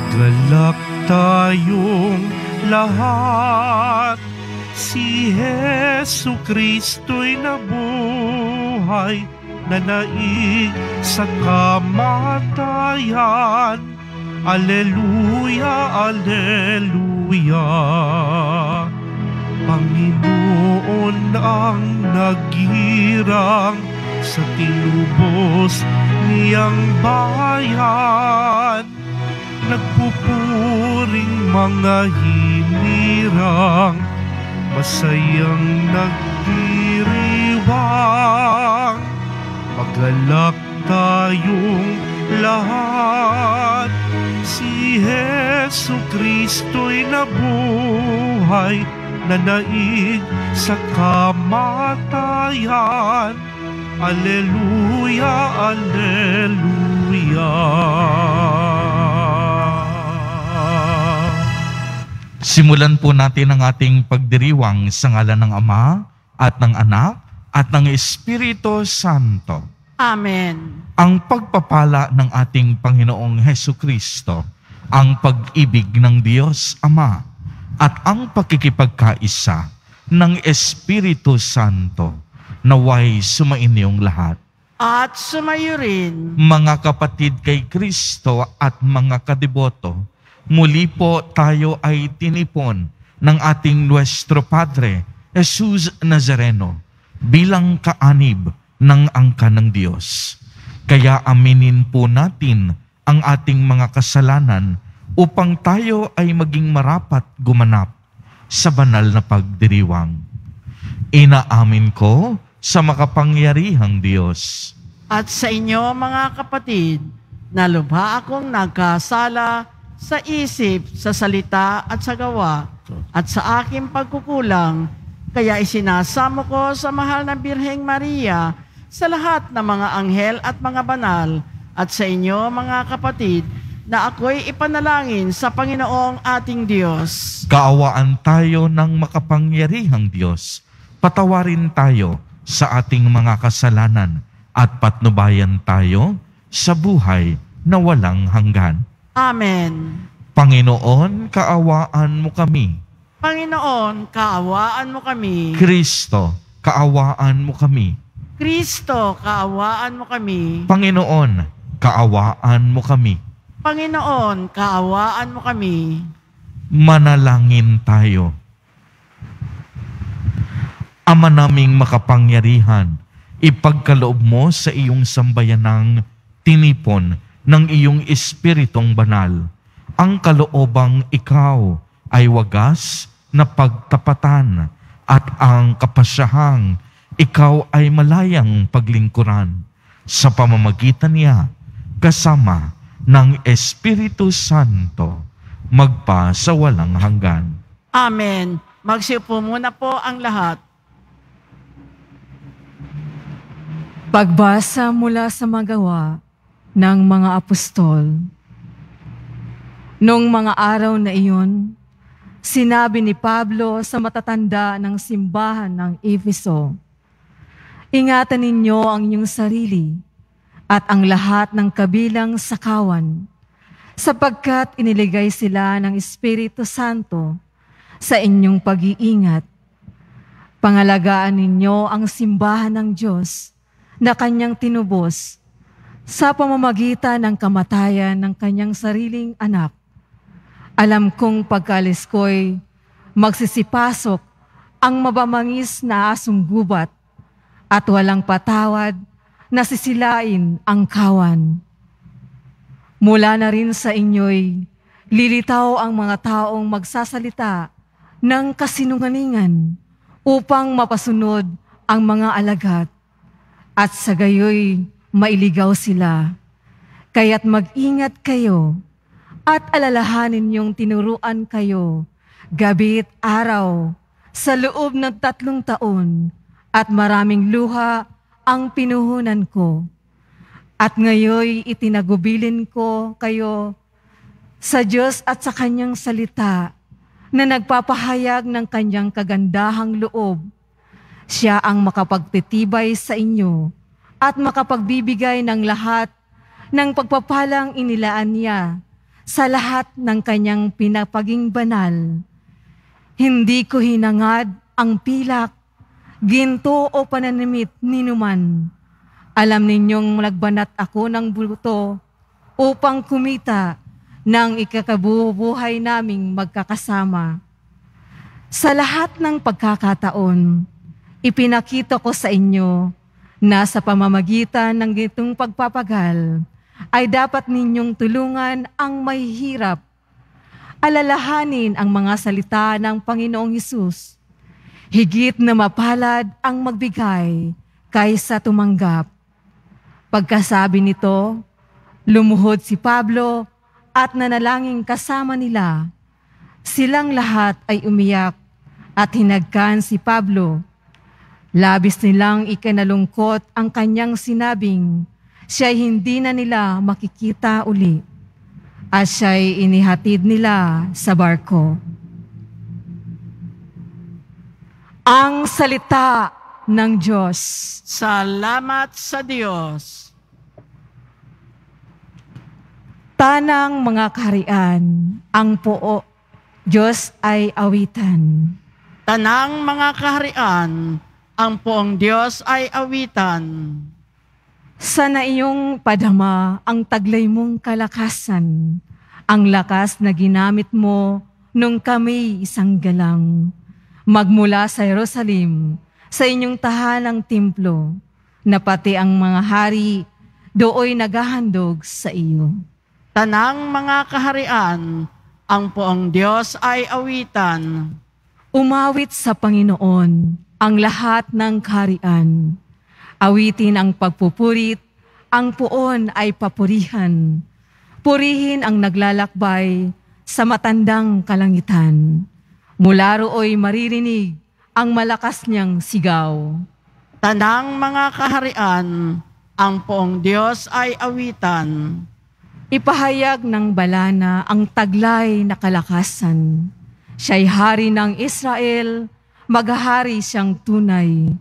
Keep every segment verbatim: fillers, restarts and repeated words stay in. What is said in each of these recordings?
Maglalak tayong lahat, si Hesus Kristo'y nabuhay, nanaig sa kamatayan. Alleluia, Alleluia. Panginoon ang naghirang sa tinubos niyang bayan, nagpupuring mga hinirang, masayang nagdiriwang. Maglalak tayong lahat, si Hesus Kristo'y nabuhay, nanaig sa kamatayan. Alleluia, Alleluia. Simulan po natin ang ating pagdiriwang sa ngalan ng Ama at ng Anak at ng Espiritu Santo. Amen. Ang pagpapala ng ating Panginoong Hesukristo, ang pag-ibig ng Diyos Ama at ang pakikipagkaisa ng Espiritu Santo naway sumain niyong lahat. At sumayo rin. Mga kapatid kay Kristo at mga kadiboto, muli po tayo ay tinipon ng ating Nuestro Padre Jesus Nazareno bilang kaanib ng angka ng Diyos. Kaya aminin po natin ang ating mga kasalanan upang tayo ay maging marapat gumanap sa banal na pagdiriwang. Inaamin ko sa makapangyarihang Diyos at sa inyo mga kapatid, na lubha akong nagkasala sa isip, sa salita at sa gawa at sa aking pagkukulang, kaya isinasamo ko sa mahal na Birheng Maria, sa lahat ng mga anghel at mga banal, at sa inyo mga kapatid, na ako'y ipanalangin sa Panginoong ating Diyos. Kaawaan tayo ng makapangyarihang Diyos, patawarin tayo sa ating mga kasalanan at patnubayan tayo sa buhay na walang hanggan. Amen. Panginoon, kaawaan mo kami. Panginoon, kaawaan mo kami. Kristo, kaawaan mo kami. Kristo, kaawaan mo kami. Panginoon, kaawaan mo kami. Panginoon, kaawaan mo kami. Manalangin tayo. Ama naming makapangyarihan, ipagkaloob mo sa iyong sambayanang tinipon ng iyong Espiritong Banal ang kaloobang ikaw ay wagas na pagtapatan at ang kapasyahang ikaw ay malayang paglingkuran sa pamamagitan niya kasama ng Espiritu Santo magpa sa walang hanggan. Amen. Magsiupo muna po ang lahat. Pagbasa mula sa magawa ng mga apostol. Noong mga araw na iyon, sinabi ni Pablo sa matatanda ng simbahan ng Efeso, ingatan ninyo ang inyong sarili at ang lahat ng kabilang sakawan, sapagkat iniligay sila ng Espiritu Santo sa inyong pag-iingat. Pangalagaan ninyo ang simbahan ng Diyos na kanyang tinubos sa pamamagitan ng kamatayan ng kanyang sariling anak. Alam kong pagkalis ko'y magsisipasok ang mabamangis na asong gubat at walang patawad na sisilain ang kawan. Mula na rin sa inyo'y lilitaw ang mga taong magsasalita ng kasinungalingan upang mapasunod ang mga alagat. At sa gayoy, mailigaw sila. Kaya't mag-ingat kayo at alalahanin yung tinuruan kayo gabi at araw sa loob ng tatlong taon at maraming luha ang pinuhunan ko. At ngayoy itinagubilin ko kayo sa Diyos at sa kanyang salita na nagpapahayag ng kanyang kagandahang loob. Siya ang makapagtitibay sa inyo at makapagbibigay ng lahat ng pagpapalang inilaan niya sa lahat ng kanyang pinapaging banal. Hindi ko hinangad ang pilak, ginto o pananamit ninuman. Alam ninyong nagbanat ako ng buto upang kumita ng ikakabubuhay naming magkakasama. Sa lahat ng pagkakataon, ipinakita ko sa inyo na sa pamamagitan ng gitong pagpapagal ay dapat ninyong tulungan ang may hirap. Alalahanin ang mga salita ng Panginoong Hesus. Higit na mapalad ang magbigay kaysa tumanggap. Pagkasabi nito, lumuhod si Pablo at nanalangin kasama nila. Silang lahat ay umiyak at hinagkan si Pablo. Labis nilang ikinalungkot ang kanyang sinabing siya'y hindi na nila makikita uli at siya'y inihatid nila sa barko. Ang salita ng Diyos. Salamat sa Diyos. Tanang mga kaharian, ang puo Diyos ay awitan. Tanang mga kaharian, ang poong Diyos ay awitan. Sana iyong padama ang taglay mong kalakasan, ang lakas na ginamit mo nung kami isang galang. Magmula sa Jerusalem, sa inyong tahanang templo, na pati ang mga hari dooy naghahandog sa iyo. Tanang mga kaharian, ang poong Diyos ay awitan. Umawit sa Panginoon ang lahat ng kaharian. Awitin ang pagpupurit, ang puon ay papurihan. Purihin ang naglalakbay sa matandang kalangitan. Mula roo'y maririnig ang malakas niyang sigaw. Tanang mga kaharian, ang poong Diyos ay awitan. Ipahayag ng balana ang taglay na kalakasan. Siya'y hari ng Israel, maghahari siyang tunay.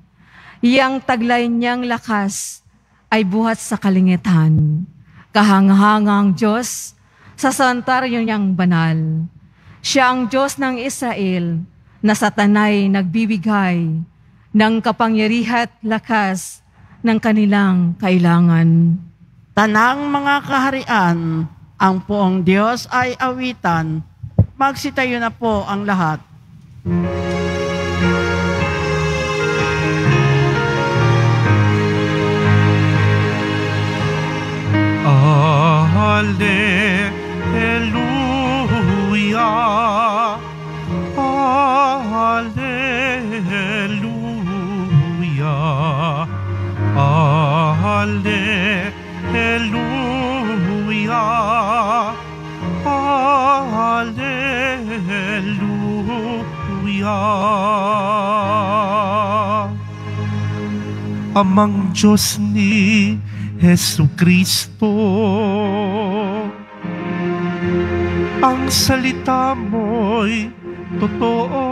Iyang taglay niyang lakas ay buhat sa kalingitan. Kahanghangang Diyos sa santuwaryo niyang banal. Siya ang Diyos ng Israel na sa tanay nagbibigay ng kapangyarihan at lakas ng kanilang kailangan. Tanang mga kaharian, ang poong Diyos ay awitan. Magsitayo na po ang lahat. Alleluia, alleluia, alleluia, alleluia. Amang Diyos ni Hesukristo, ang salita mo'y totoo.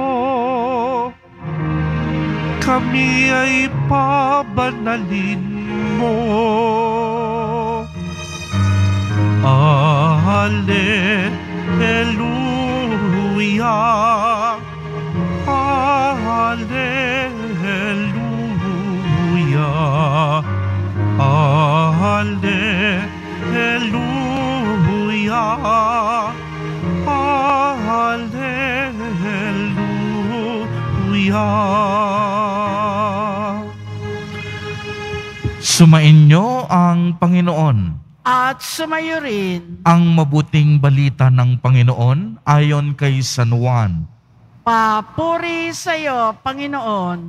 Kami ay pabanalin mo. Alleluia, alleluia, alleluia, alleluia. Sumainyo ang Panginoon at sumayo rin ang mabuting balita ng Panginoon ayon kay San Juan. Papuri sa iyo, Panginoon.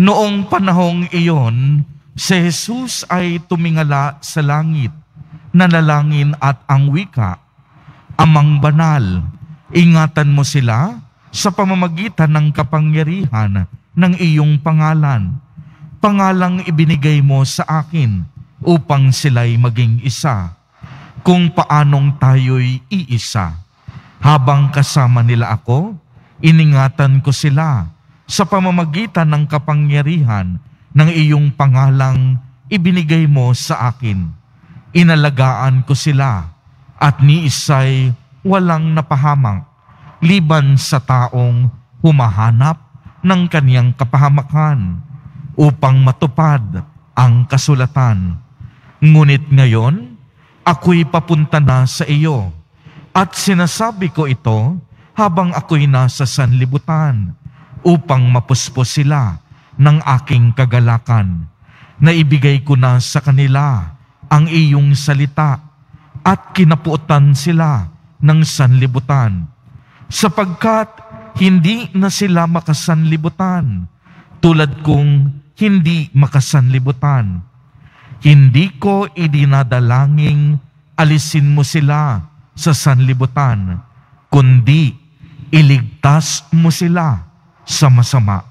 Noong panahong iyon, si Jesus ay tumingala sa langit, nanalangin at ang wika, Amang banal, ingatan mo sila sa pamamagitan ng kapangyarihan ng iyong pangalan, pangalang ibinigay mo sa akin upang sila'y maging isa, kung paanong tayo'y iisa. Habang kasama nila ako, iningatan ko sila sa pamamagitan ng kapangyarihan ng iyong pangalang ibinigay mo sa akin. Inalagaan ko sila at ni isa'y walang napahamak liban sa taong humahanap ng kaniyang kapahamakan upang matupad ang kasulatan. Ngunit ngayon, ako'y papunta na sa iyo at sinasabi ko ito habang ako'y nasa sanlibutan upang mapuspos sila ng aking kagalakan. Naibigay ko na sa kanila ang iyong salita at kinapuotan sila ng sanlibutan, sapagkat hindi na sila makasanlibutan tulad kung hindi makasanlibutan. Hindi ko idinadalanging alisin mo sila sa sanlibutan, kundi iligtas mo sila sa masama.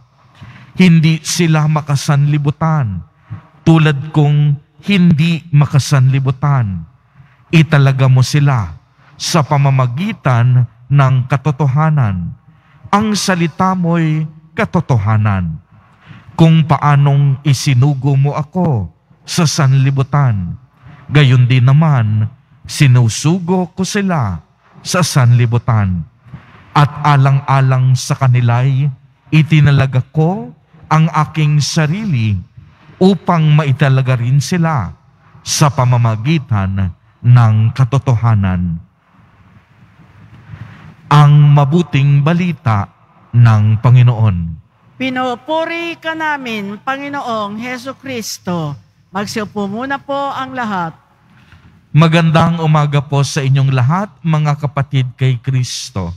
Hindi sila makasanlibutan tulad kung hindi makasanlibutan. Italaga mo sila sa pamamagitan ng katotohanan. Ang salita mo'y katotohanan. Kung paanong isinugo mo ako sa sanlibutan, gayon din naman sinusugo ko sila sa sanlibutan. At alang-alang sa kanila'y itinalaga ko ang aking sarili upang maitalaga rin sila sa pamamagitan ng katotohanan. Ang mabuting balita ng Panginoon. Pinupuri ka namin, Panginoong Hesukristo. Magsiupo muna po ang lahat. Magandang umaga po sa inyong lahat, mga kapatid kay Kristo.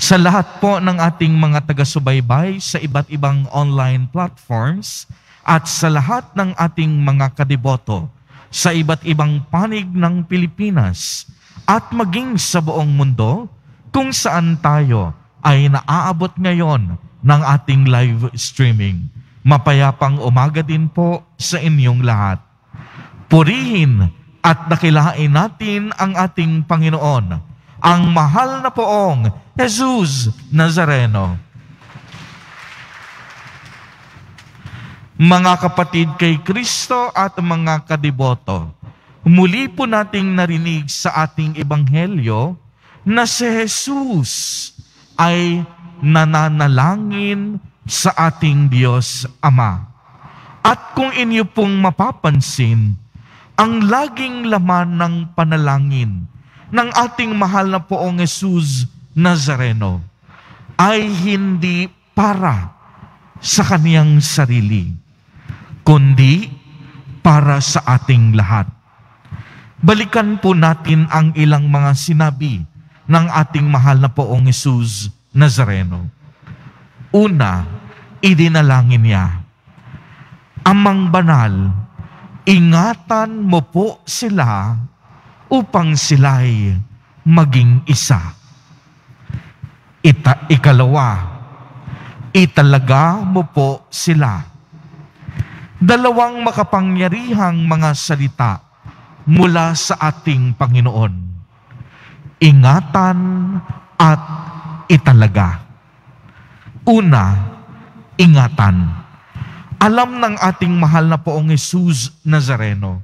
Sa lahat po ng ating mga taga-subaybay sa iba't ibang online platforms at sa lahat ng ating mga kadiboto sa iba't ibang panig ng Pilipinas at maging sa buong mundo kung saan tayo ay naaabot ngayon ng ating live streaming. Mapayapang umaga din po sa inyong lahat. Purihin at dakilain natin ang ating Panginoon, ang mahal na poong Jesus Nazareno. Mga kapatid kay Kristo at mga kadiboto, muli po nating narinig sa ating ebanghelyo na si Jesus ay nananalangin sa ating Diyos Ama. At kung inyo pong mapapansin, ang laging laman ng panalangin ng ating mahal na poong Jesus Nazareno ay hindi para sa kaniyang sarili, kundi para sa ating lahat. Balikan po natin ang ilang mga sinabi ng ating mahal na poong Jesus Nazareno. Una, idinalangin niya, Amang Banal, ingatan mo po sila upang sila'y maging isa. Ita, ikalawa, italaga mo po sila. Dalawang makapangyarihang mga salita mula sa ating Panginoon. Ingatan at italaga. Una, ingatan. Alam ng ating mahal na poong Jesus Nazareno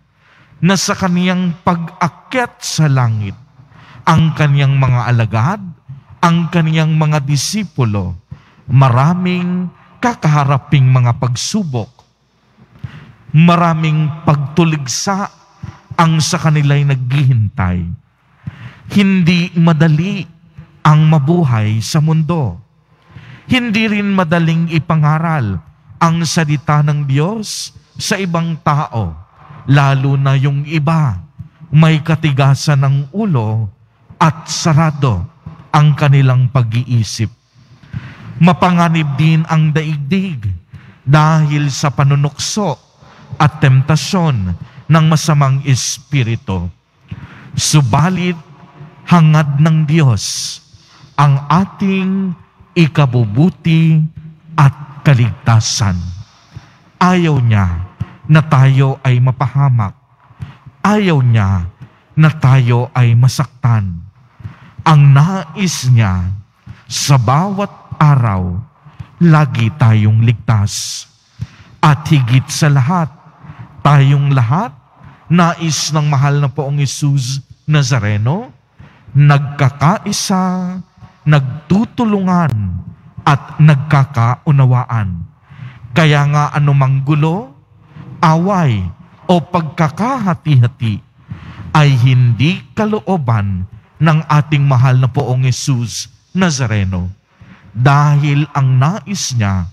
na sa kaniyang pag-akyat sa langit, ang kaniyang mga alagad, ang kaniyang mga disipulo, maraming kakaharaping mga pagsubok, maraming pagtuligsa ang sa kanila'y naghihintay. Hindi madali ang mabuhay sa mundo. Hindi rin madaling ipangaral ang salita ng Diyos sa ibang tao, lalo na yung iba may katigasan ng ulo at sarado ang kanilang pag-iisip. Mapanganib din ang daigdig dahil sa panunukso at temptasyon ng masamang espiritu. Subalit, hangad ng Diyos ang ating ikabubuti at kaligtasan. Ayaw niya na tayo ay mapahamak. Ayaw niya na tayo ay masaktan. Ang nais niya, sa bawat araw, lagi tayong ligtas. At higit sa lahat, tayong lahat nais ng mahal na poong Jesus Nazareno, nagkakaisa, nagtutulungan, at nagkakaunawaan. Kaya nga anumang gulo, away, o pagkakahati-hati ay hindi kalooban ng ating mahal na poong Jesus Nazareno. Dahil ang nais niya,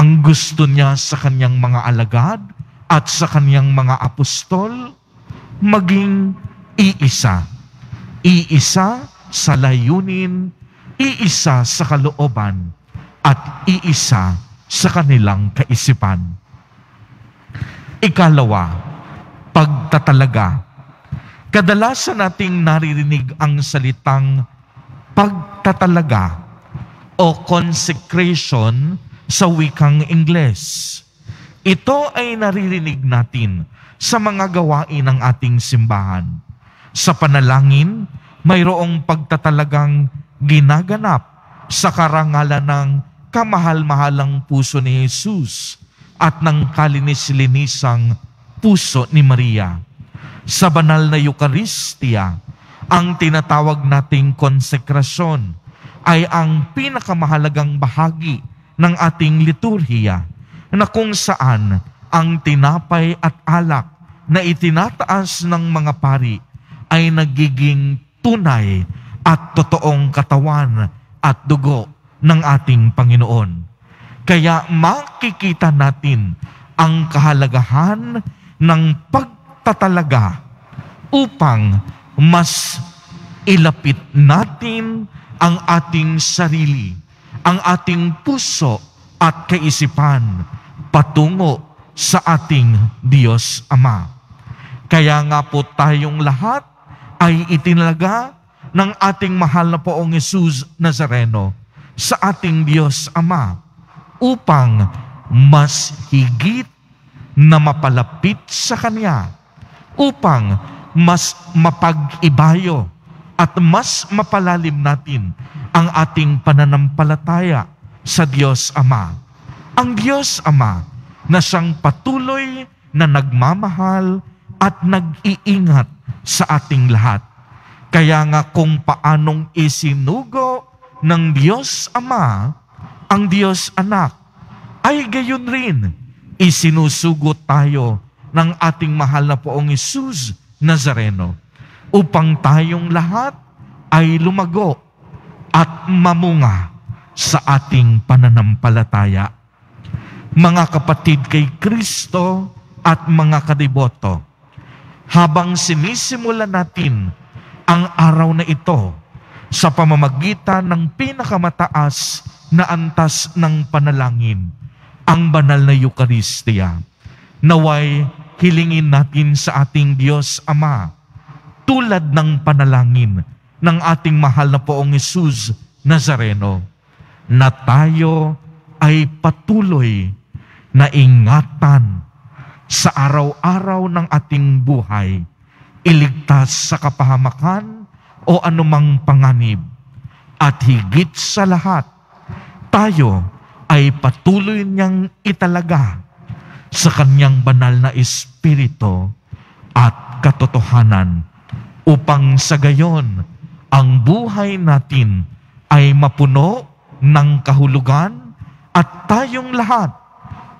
ang gusto niya sa kanyang mga alagad at sa kanyang mga apostol, maging iisa. Iisa sa layunin, iisa sa kalooban, at iisa sa kanilang kaisipan. Ikalawa, pagtatalaga. Kadalasan nating naririnig ang salitang pagtatalaga o consecration sa wikang Ingles. Ito ay naririnig natin sa mga gawain ng ating simbahan. Sa panalangin, mayroong pagtatalagang ginaganap sa karangalan ng kamahal-mahalang puso ni Jesus at ng kalinis-linisang puso ni Maria. Sa banal na Eucharistia, ang tinatawag nating konsekrasyon ay ang pinakamahalagang bahagi ng ating liturhiya na kung saan ang tinapay at alak na itinataas ng mga pari ay nagiging tunay at totoong katawan at dugo ng ating Panginoon. Kaya makikita natin ang kahalagahan ng pagtatalaga upang mas ilapit natin ang ating sarili, ang ating puso at kaisipan patungo sa ating Diyos Ama. Kaya nga po tayong lahat ay itinalaga ng ating mahal na poong Jesus Nazareno sa ating Diyos Ama, upang mas higit na mapalapit sa Kanya, upang mas mapag-ibayo at mas mapalalim natin ang ating pananampalataya sa Diyos Ama. Ang Diyos Ama na siyang patuloy na nagmamahal at nag-iingat sa ating lahat. Kaya nga kung paanong isinugo ng Diyos Ama ang Diyos Anak, ay gayon rin isinusugo tayo ng ating mahal na poong Jesus Nazareno upang tayong lahat ay lumago at mamunga sa ating pananampalataya. Mga kapatid kay Kristo at mga kadiboto, habang sinisimula natin ang araw na ito sa pamamagitan ng pinakamataas na antas ng panalangin, ang banal na Eucharistia, naway hilingin natin sa ating Diyos Ama, tulad ng panalangin ng ating mahal na poong Jesus Nazareno, na tayo ay patuloy na ingatan sa araw-araw ng ating buhay, iligtas sa kapahamakan o anumang panganib, at higit sa lahat, tayo ay patuloy niyang italaga sa Kanyang banal na Espiritu at katotohanan upang sa gayon ang buhay natin ay mapuno ng kahulugan at tayong lahat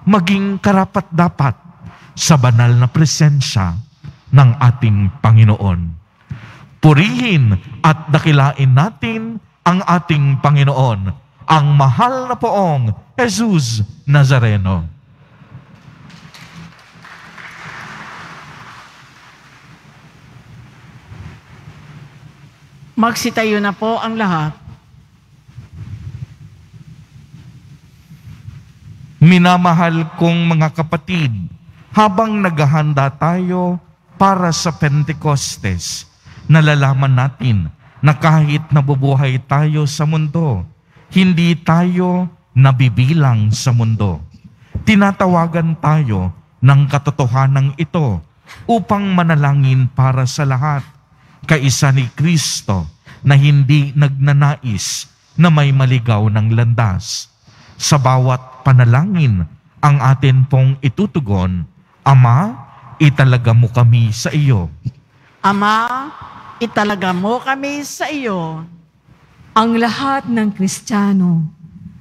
maging karapat-dapat sa banal na presensya ng ating Panginoon. Purihin at dakilain natin ang ating Panginoon, ang mahal na poong Jesus Nazareno. Magsitayo na po ang lahat. Minamahal kong mga kapatid, habang naghahanda tayo para sa Pentecostes, nalalaman natin na kahit nabubuhay tayo sa mundo, hindi tayo nabibilang sa mundo. Tinatawagan tayo ng katotohanan ito upang manalangin para sa lahat, kaisa ni Kristo na hindi nagnanais na may maligaw ng landas. Sa bawat panalangin, ang atin pong itutugon, Ama, italaga mo kami sa iyo. Ama, italaga mo kami sa iyo. Ang lahat ng Kristiyano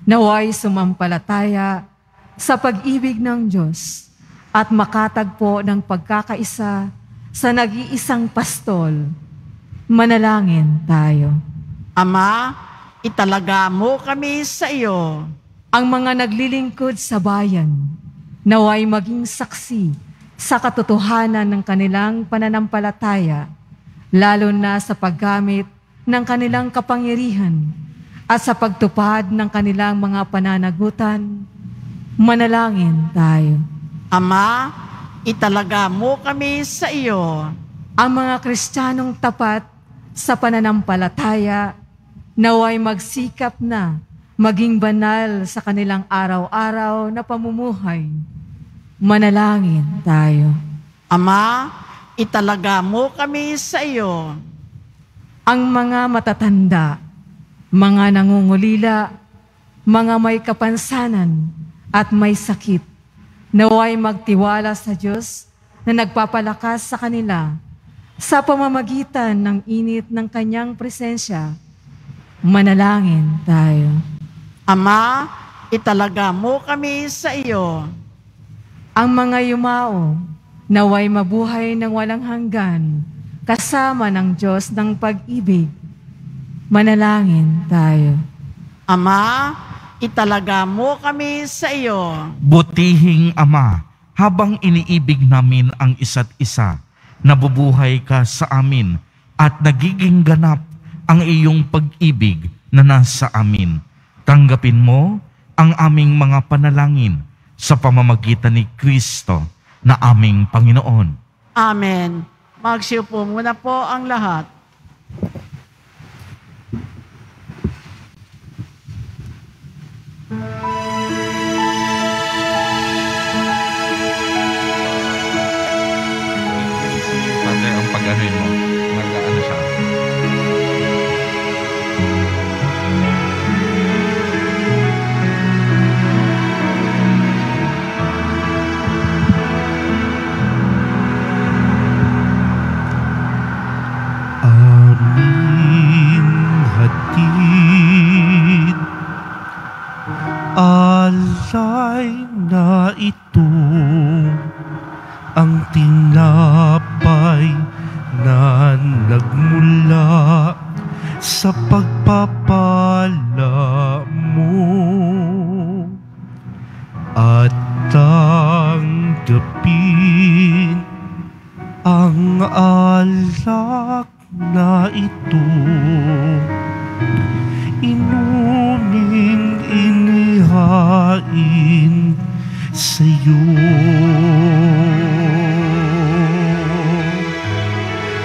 naway sumampalataya sa pag-ibig ng Diyos at makatagpo ng pagkakaisa sa nag-iisang pastol. Manalangin tayo. Ama, italaga mo kami sa iyo. Ang mga naglilingkod sa bayan naway maging saksi sa katotohanan ng kanilang pananampalataya, lalo na sa paggamit ng kanilang kapangyarihan at sa pagtupad ng kanilang mga pananagutan. Manalangin tayo. Ama, italaga mo kami sa iyo. Ang mga Kristiyanong tapat sa pananampalataya naway magsikap na maging banal sa kanilang araw-araw na pamumuhay. Manalangin tayo. Ama, italaga mo kami sa iyo. Ang mga matatanda, mga nangungulila, mga may kapansanan at may sakit, naway magtiwala sa Diyos na nagpapalakas sa kanila sa pamamagitan ng init ng Kanyang presensya. Manalangin tayo. Ama, italaga mo kami sa iyo. Ang mga yumao, naway mabuhay ng walang hanggan, kasama ng Diyos ng pag-ibig. Manalangin tayo. Ama, italaga mo kami sa iyo. Butihing Ama, habang iniibig namin ang isa't isa, nabubuhay ka sa amin at nagiging ganap ang iyong pag-ibig na nasa amin. Tanggapin mo ang aming mga panalangin sa pamamagitan ni Kristo na aming Panginoon. Amen. Magsiyo po muna po ang lahat. Si Father, ang pag-anuin mo, mag-ano siya. Alay na ito ang tinapay na nagmula sa pagpapala mo at tanggapin ang alak na ito. Inuming inihain sa'yo.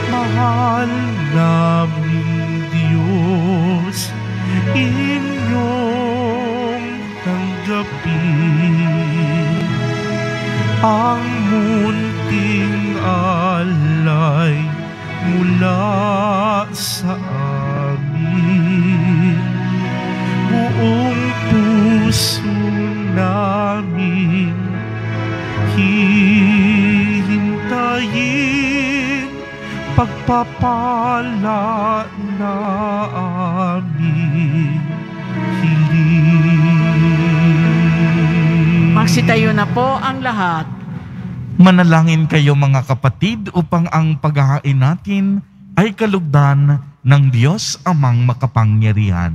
Mahal namin Diyos, inyong tanggapin ang munting alay mula sa buong puso namin hihintayin pagpapala na aming hiling. Magsitayo na po ang lahat. Manalangin kayo mga kapatid upang ang paghahain natin ay kalugdan ng Diyos Amang makapangyarihan.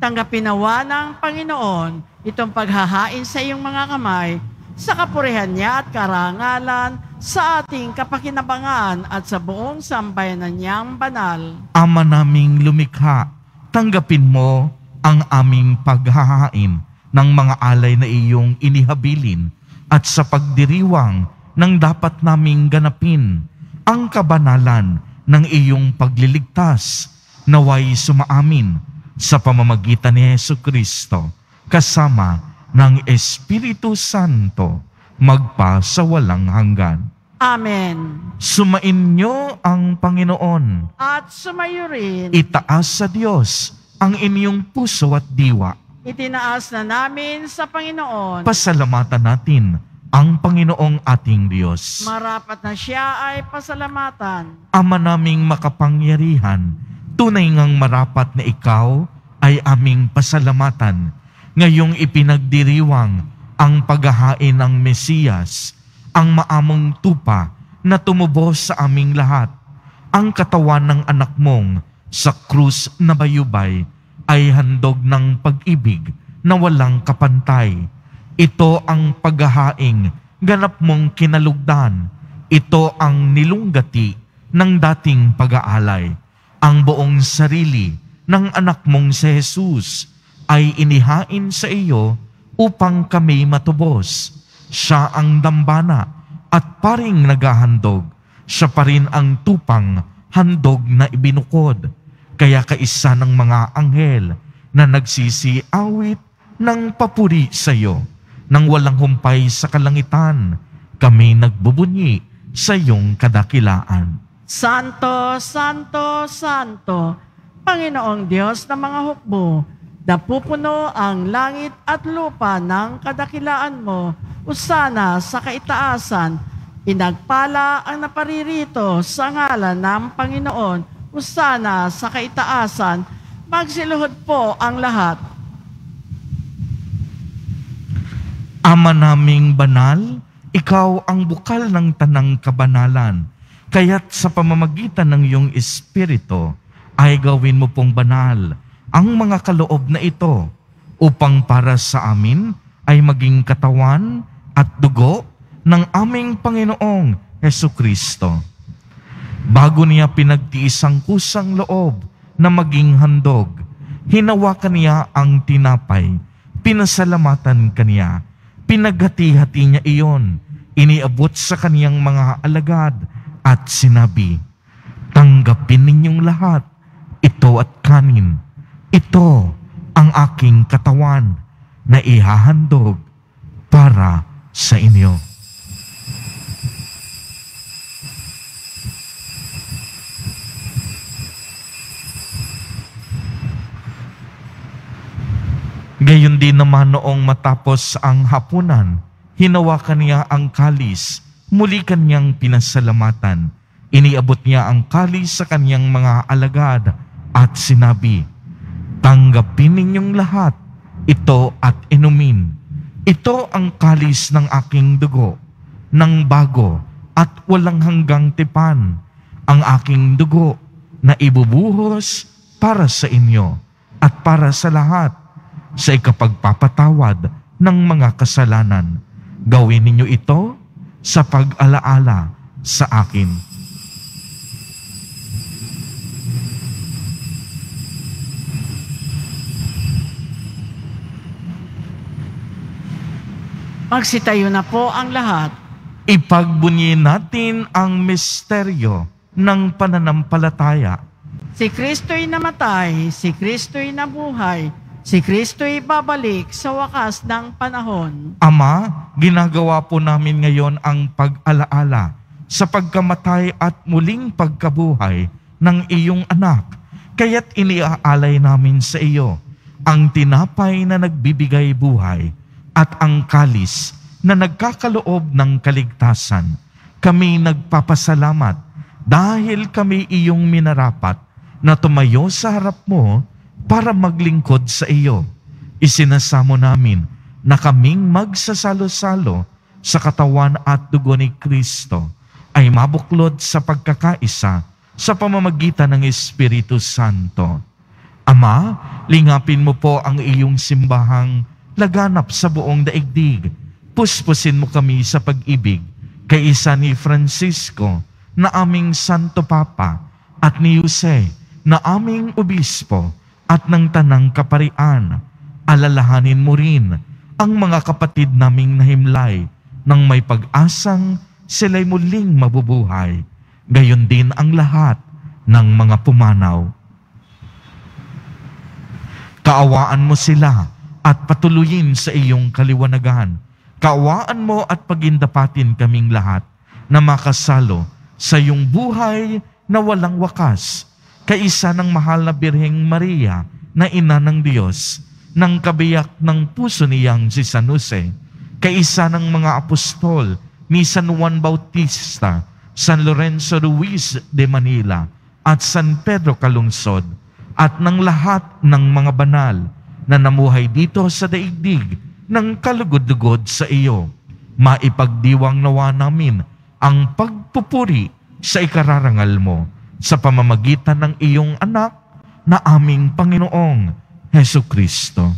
Tanggapin nawa ng Panginoon itong paghahain sa iyong mga kamay sa kapurihan niya at karangalan sa ating kapakinabangan at sa buong sambayanan niyang banal. Ama naming lumikha, tanggapin mo ang aming paghahain ng mga alay na iyong inihabilin at sa pagdiriwang ng dapat naming ganapin ang kabanalan ng iyong pagliligtas naway sumaamin sa pamamagitan ni Hesukristo, kasama ng Espiritu Santo, magpa sa walang hanggan. Amen. Sumainyo ang Panginoon. At sumayo rin. Itaas sa Diyos ang inyong puso at diwa. Itinaas na namin sa Panginoon. Pasalamatan natin ang Panginoong ating Diyos. Marapat na siya ay pasalamatan. Ama naming makapangyarihan, tunay ngang marapat na ikaw ay aming pasalamatan. Ngayong ipinagdiriwang ang paghahain ng Mesiyas, ang maamong tupa na tumubos sa aming lahat, ang katawan ng anak mong sa krus na bayubay ay handog ng pag-ibig na walang kapantay. Ito ang paghahaing ganap mong kinalugdan. Ito ang nilunggati ng dating pag-aalay. Ang buong sarili ng anak mong si Jesus ay inihain sa iyo upang kami matubos. Siya ang dambana at paring naghahandog. Siya pa rin ang tupang handog na ibinukod. Kaya kaisa ng mga anghel na nagsisiawit ng papuri sa iyo. Nang walang humpay sa kalangitan, kami nagbubunyi sa iyong kadakilaan. Santo, Santo, Santo, Panginoong Diyos ng mga hukbo, napupuno ang langit at lupa ng kadakilaan mo, usana sa kaitaasan, inagpala ang naparirito sa ngalan ng Panginoon, usana sa kaitaasan, magsiluhod po ang lahat. Ama naming banal, ikaw ang bukal ng tanang kabanalan, kaya't sa pamamagitan ng iyong Espiritu ay gawin mo pong banal ang mga kaloob na ito upang para sa amin ay maging katawan at dugo ng aming Panginoong Hesukristo. Bago niya pinagtiis ang kusang loob na maging handog, hinawakan niya ang tinapay, pinasalamatan kaniya, pinaghati-hati niya iyon, iniabot sa kaniyang mga alagad at sinabi, "Tanggapin ninyong lahat, ito at kanin. Ito ang aking katawan na ihahandog para sa inyo." Gayon din naman noong matapos ang hapunan, hinawakan niya ang kalis, muli kaniyang pinasalamatan. Iniabot niya ang kalis sa kaniyang mga alagad at sinabi, "Tanggapin ninyong lahat, ito at inumin. Ito ang kalis ng aking dugo, ng bago at walang hanggang tipan, ang aking dugo na ibubuhos para sa inyo at para sa lahat. Sa ikapagpapatawad ng mga kasalanan, gawin ninyo ito sa pag-alaala sa akin." Magsitayo na po ang lahat. Ipagbunyi natin ang misteryo ng pananampalataya. Si Kristo'y namatay, si Kristo'y nabuhay, si Kristo'y babalik sa wakas ng panahon. Ama, ginagawa po namin ngayon ang pag-alaala sa pagkamatay at muling pagkabuhay ng iyong anak. Kaya't iniaalay namin sa iyo ang tinapay na nagbibigay buhay at ang kalis na nagkakaloob ng kaligtasan. Kami nagpapasalamat dahil kami iyong minarapat na tumayo sa harap mo para maglingkod sa iyo. Isinasamo namin na kaming magsasalo-salo sa katawan at dugo ni Kristo ay mabuklod sa pagkakaisa sa pamamagitan ng Espiritu Santo. Ama, lingapin mo po ang iyong simbahang laganap sa buong daigdig. Puspusin mo kami sa pag-ibig kaisa ni Francisco na aming Santo Papa at ni Jose na aming Obispo at ng tanang kaparian. Alalahanin mo rin ang mga kapatid naming nahimlay nang may pag-asang sila'y muling mabubuhay. Gayon din ang lahat ng mga pumanaw. Kaawaan mo sila at patuloyin sa iyong kaliwanagan. Kaawaan mo at pagindapatin kaming lahat na makasalo sa iyong buhay na walang wakas, kaisa ng mahal na Birheng Maria na ina ng Diyos, ng kabiyak ng puso niyang si San Jose, kaisa ng mga apostol ni San Juan Bautista, San Lorenzo Ruiz de Manila, at San Pedro Kalungsod, at ng lahat ng mga banal na namuhay dito sa daigdig ng kalugod-lugod sa iyo. Maipagdiwang nawa namin ang pagpupuri sa ikararangal mo sa pamamagitan ng iyong anak na aming Panginoong Hesukristo.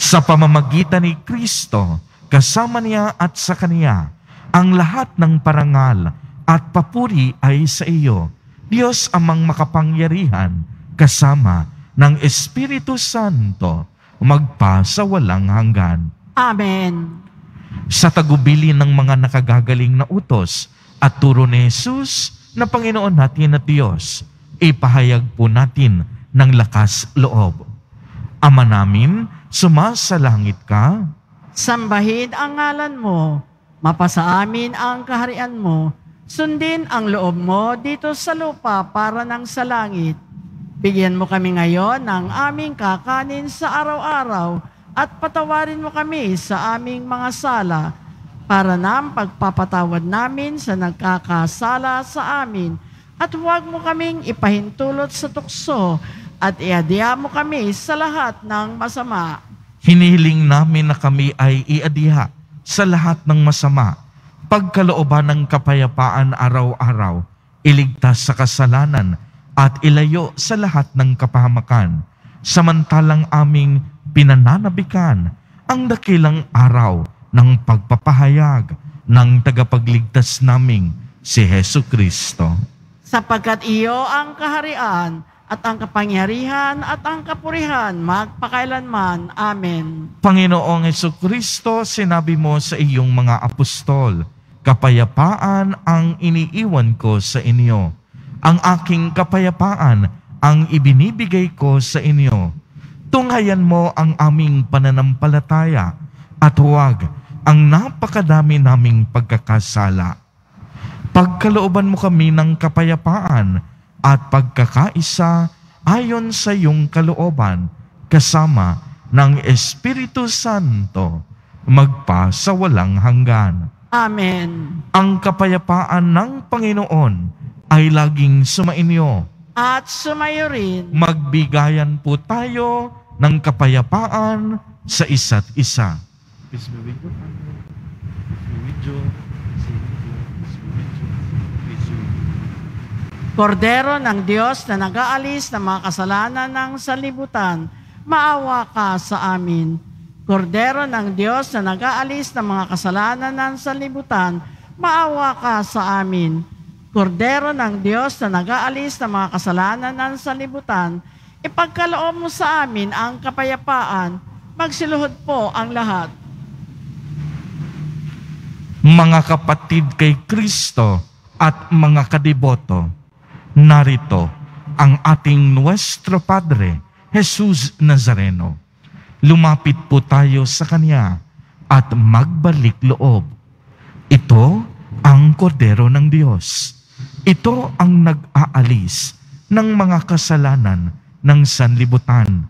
Sa pamamagitan ni Kristo, kasama niya at sa Kanya, ang lahat ng parangal at papuri ay sa iyo, Diyos amang makapangyarihan, kasama ng Espiritu Santo, magpa sa walang hanggan. Amen. Sa tagubilin ng mga nakagagaling na utos at turo ni Jesus na Panginoon natin at Diyos, ipahayag po natin ng lakas loob. Ama namin, sumasalangit ka. Sambahin ang ngalan mo. Mapasa amin ang kaharian mo. Sundin ang loob mo dito sa lupa para ng sa langit. Bigyan mo kami ngayon ng aming kakanin sa araw-araw at patawarin mo kami sa aming mga sala para ng pagpapatawad namin sa nagkakasala sa amin. At huwag mo kaming ipahintulot sa tukso at iadya mo kami sa lahat ng masama. Hinihiling namin na kami ay iadya sa lahat ng masama, pagkalooban ng kapayapaan araw-araw, iligtas sa kasalanan, at ilayo sa lahat ng kapahamakan, samantalang aming pinananabikan ang dakilang araw ng pagpapahayag ng tagapagligtas naming si Hesus Kristo. Sapagkat iyo ang kaharian, at ang kapangyarihan at ang kapurihan magpakailanman. Amen. Panginoong Hesukristo, sinabi mo sa iyong mga apostol, kapayapaan ang iniiwan ko sa inyo. Ang aking kapayapaan ang ibinibigay ko sa inyo. Tunghayan mo ang aming pananampalataya at huwag ang napakadami naming pagkakasala. Pagkalooban mo kami ng kapayapaan at pagkakaisa ayon sa iyong kalooban, kasama ng Espiritu Santo, magpa sa walang hanggan. Amen. Ang kapayapaan ng Panginoon ay laging sumainyo at sumayo rin. Magbigayan po tayo ng kapayapaan sa isa't isa. Peace be with you. Peace be with you. Kordero ng Diyos na nag-aalis ng mga kasalanan ng sanlibutan, maawa ka sa amin. Kordero ng Diyos na nag-aalis ng mga kasalanan ng sanlibutan, maawa ka sa amin. Kordero ng Diyos na nag-aalis ng mga kasalanan ng sanlibutan, ipagkaloob mo sa amin ang kapayapaan, magsiluhod po ang lahat. Mga kapatid kay Kristo at mga kadiboto, narito ang ating Nuestro Padre Jesus Nazareno. Lumapit po tayo sa Kanya at magbalik loob. Ito ang Kordero ng Diyos. Ito ang nag-aalis ng mga kasalanan ng sanlibutan.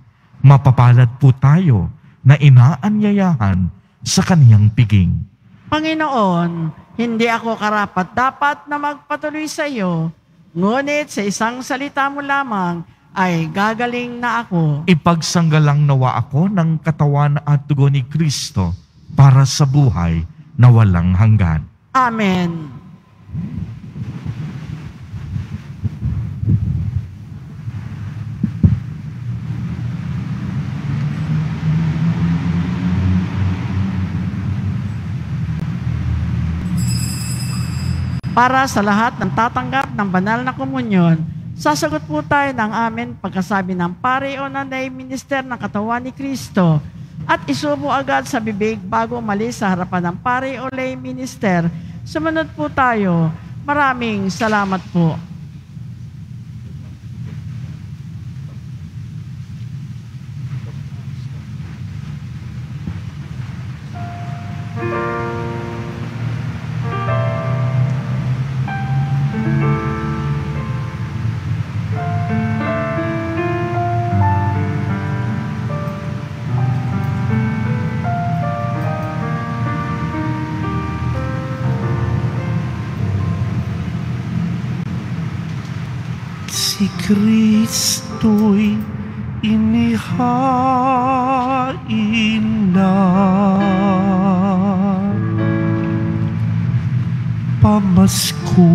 Mapapalad po tayo na inaanyayahan sa Kaniyang piging. Panginoon, hindi ako karapat-dapat na magpatuloy sa iyo, ngunit sa isang salita mo lamang ay gagaling na ako. Ipagsanggalang nawa ako ng katawan at dugo ni Kristo para sa buhay na walang hanggan. Amen. Para sa lahat ng tatanggap ng banal na komunyon, sasagot po tayo ng amen pagkasabi ng pare o nanay minister ng katawan ni Kristo at isubo agad sa bibig bago umalis sa harapan ng pare o lay minister. Sumunod po tayo. Maraming salamat po. si Kristo'y inihain na. Pamasko,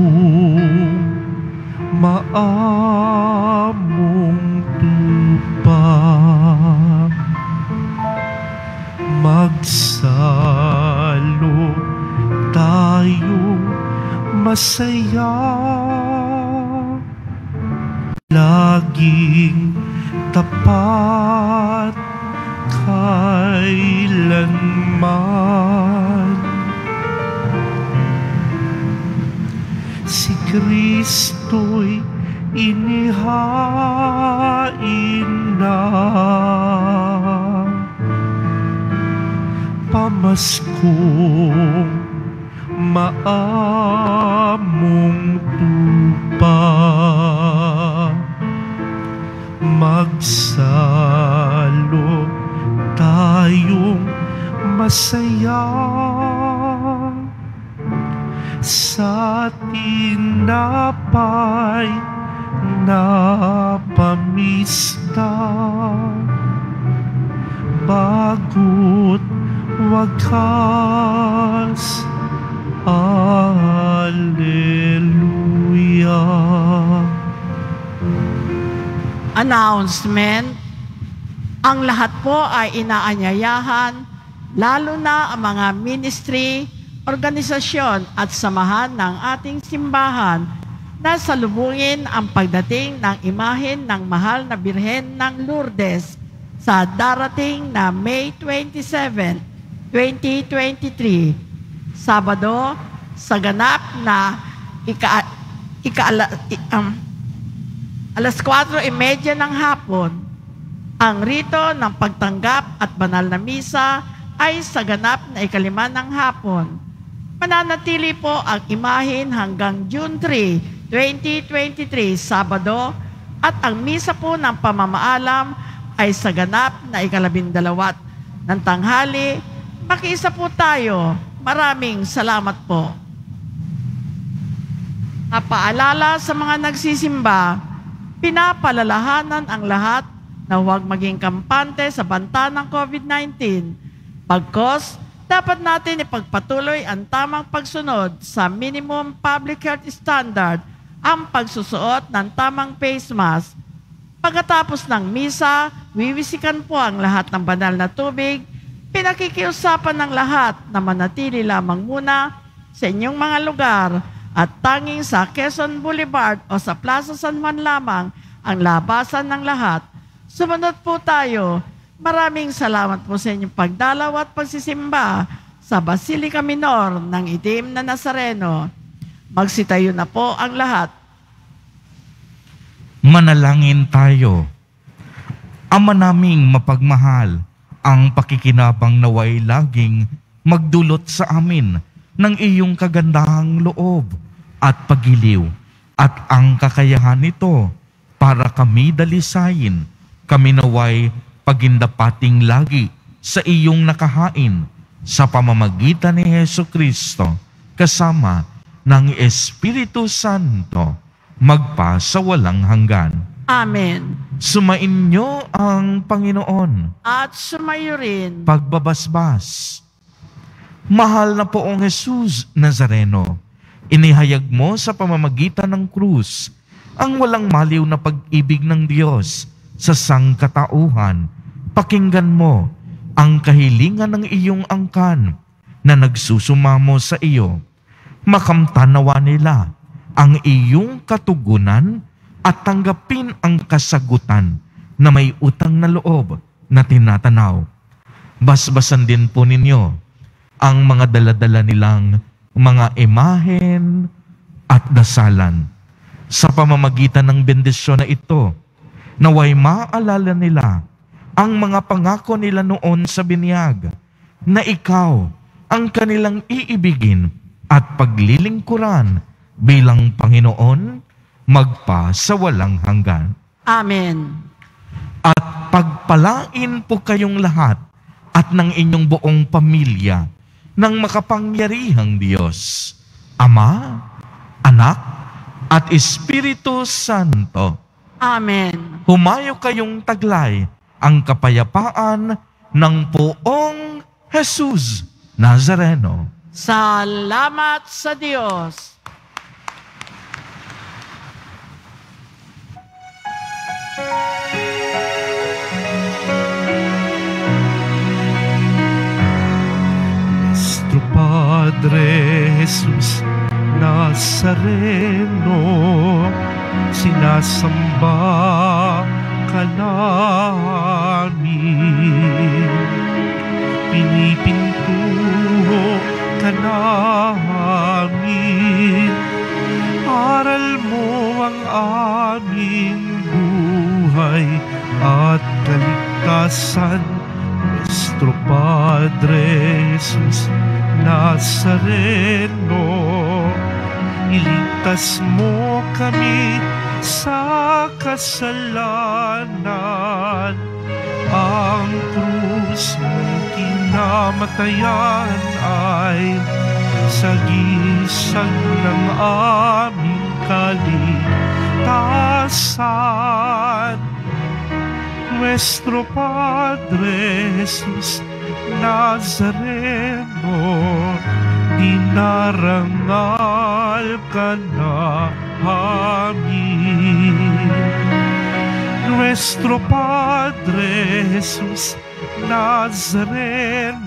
maamong tupa, magsalo tayo masaya. Laging tapat kailanman, si Kristo'y inihain na. Pamaskong maamong tupa, magsalo tayong masaya. Sa tinapay na pamista, bago't wakas, Alleluia. Announcement. Ang lahat po ay inaanyayahan, lalo na ang mga ministry, organisasyon at samahan ng ating simbahan na salubungin ang pagdating ng imahen ng mahal na Birhen ng Lourdes sa darating na May twenty-seventh, twenty twenty-three, Sabado, sa ganap na ika, ika, um, alas kwatro at trenta ng hapon. Ang rito ng pagtanggap at banal na misa ay sa ganap na ikalima ng hapon. Mananatili po ang imahin hanggang June third, twenty twenty-three, Sabado, at ang misa po ng pamamaalam ay sa ganap na ikalabindalawat ng tanghali. Makiisa po tayo. Maraming salamat po. Napaalala sa mga nagsisimba, pinapalalahanan ang lahat na huwag maging kampante sa banta ng COVID nineteen. Pagkos, dapat natin ipagpatuloy ang tamang pagsunod sa minimum public health standard, ang pagsusuot ng tamang face mask. Pagkatapos ng misa, wiwisikan po ang lahat ng banal na tubig. Pinakikiusapan ng lahat na manatili lamang muna sa inyong mga lugar at tanging sa Quezon Boulevard o sa Plaza San Juan lamang ang labasan ng lahat. Sumunod po tayo. Maraming salamat po sa inyong pagdalaw at pagsisimba sa Basilica Minor ng Itim na Nazareno. Magsitayo na po ang lahat. Manalangin tayo. Ama naming mapagmahal, ang pakikinabang naway laging magdulot sa amin ng iyong kagandahang loob at pagiliw at ang kakayahan nito para kami dalisayin. Kami naway pagindapating lagi sa iyong nakahain sa pamamagitan ni Hesukristo kasama ng Espiritu Santo magpa sa walang hanggan. Amen. Sumain niyo ang Panginoon. At sumayo rin. Pagbabasbas. Mahal na poong Jesus Nazareno, inihayag mo sa pamamagitan ng krus ang walang maliw na pag-ibig ng Diyos sa sangkatauhan. Pakinggan mo ang kahilingan ng iyong angkan na nagsusumamo sa iyo. Makamtanawa nila ang iyong katugunan at tanggapin ang kasagutan na may utang na loob na tinatanaw. Basbasan din po ninyo ang mga daladala nilang mga imahen at dasalan. Sa pamamagitan ng bendisyon na ito, naway maalala nila ang mga pangako nila noon sa binyag na ikaw ang kanilang iibigin at paglilingkuran bilang Panginoon magpa sa walang hanggan. Amen. At pagpalain po kayong lahat at ng inyong buong pamilya ng makapangyarihang Diyos, Ama, Anak, at Espiritu Santo, Amen. Humayo kayong taglay ang kapayapaan ng poong Jesus Nazareno. Salamat sa Diyos. Nuestro Padre Jesus Nazareno, sinasamba ka namin, pinipintuho ka namin, aral mo ang aming buhay at kaligtasan. Nuestro Padre Jesus Nazareno, iligtas mo kami sa kasalanan. Ang krus mong kinamatayan ay sagisag ng aming kaligtasan. Nuestro Padre Jesus Nazareno, dinarangal ka namin. Nuestro Padre Jesus Nazareno,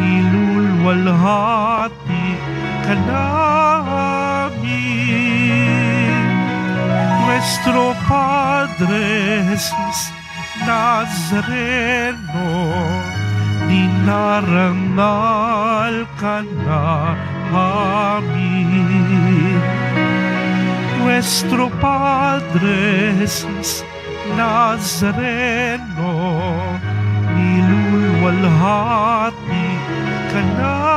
nilulwalhati ka namin. Nuestro Padre Jesus Nazareno, dinarangal ka namin. Nuestro Padre Jesus Nazareno, nilulwalhati ka namin.